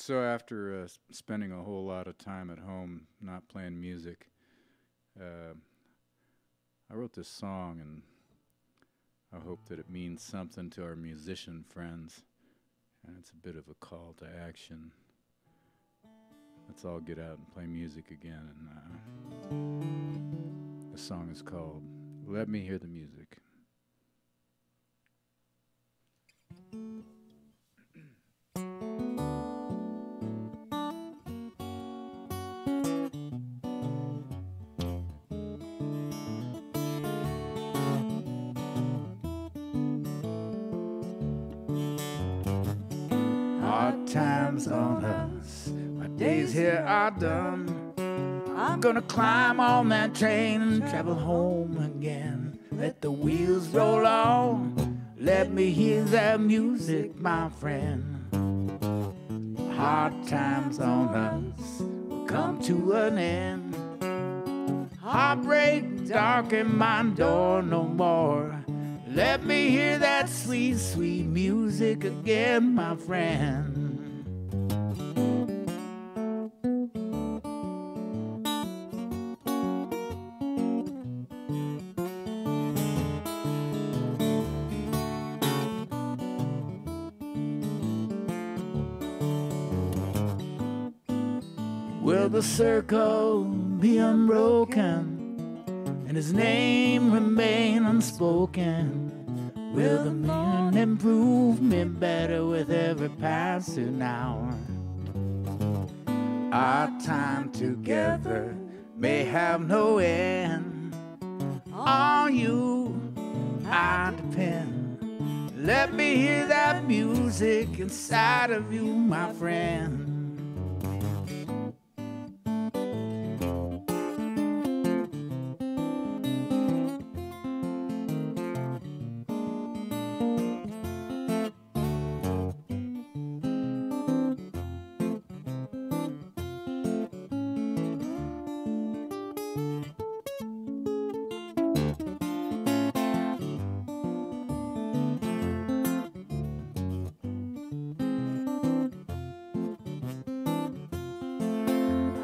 So after spending a whole lot of time at home not playing music, I wrote this song, and I hope that it means something to our musician friends, and it's a bit of a call to action. Let's all get out and play music again. And the song is called "Let Me Hear the Music." Hard times on us, my days here are done. I'm gonna climb on that train and travel home again. Let the wheels roll on, let me hear that music, my friend. Hard times on us will come to an end. Heartbreak darken my door no more. Let me hear that sweet, sweet music again, my friend. Will the circle be unbroken? And his name remain unspoken. Will the man improve me better with every passing hour? Our time together may have no end. On you I depend. Let me hear that music inside of you, my friend.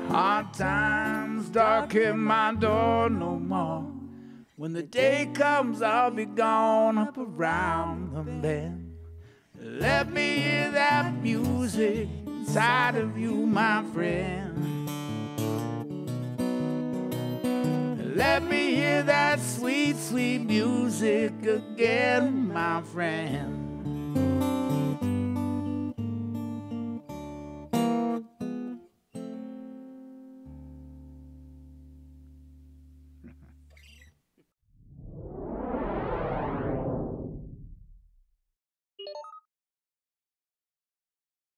Hard times darken my door no more. When the day comes, I'll be gone up around the bend. Let me hear that music inside of you, my friend. Let me hear that sweet, sweet music again, my friend.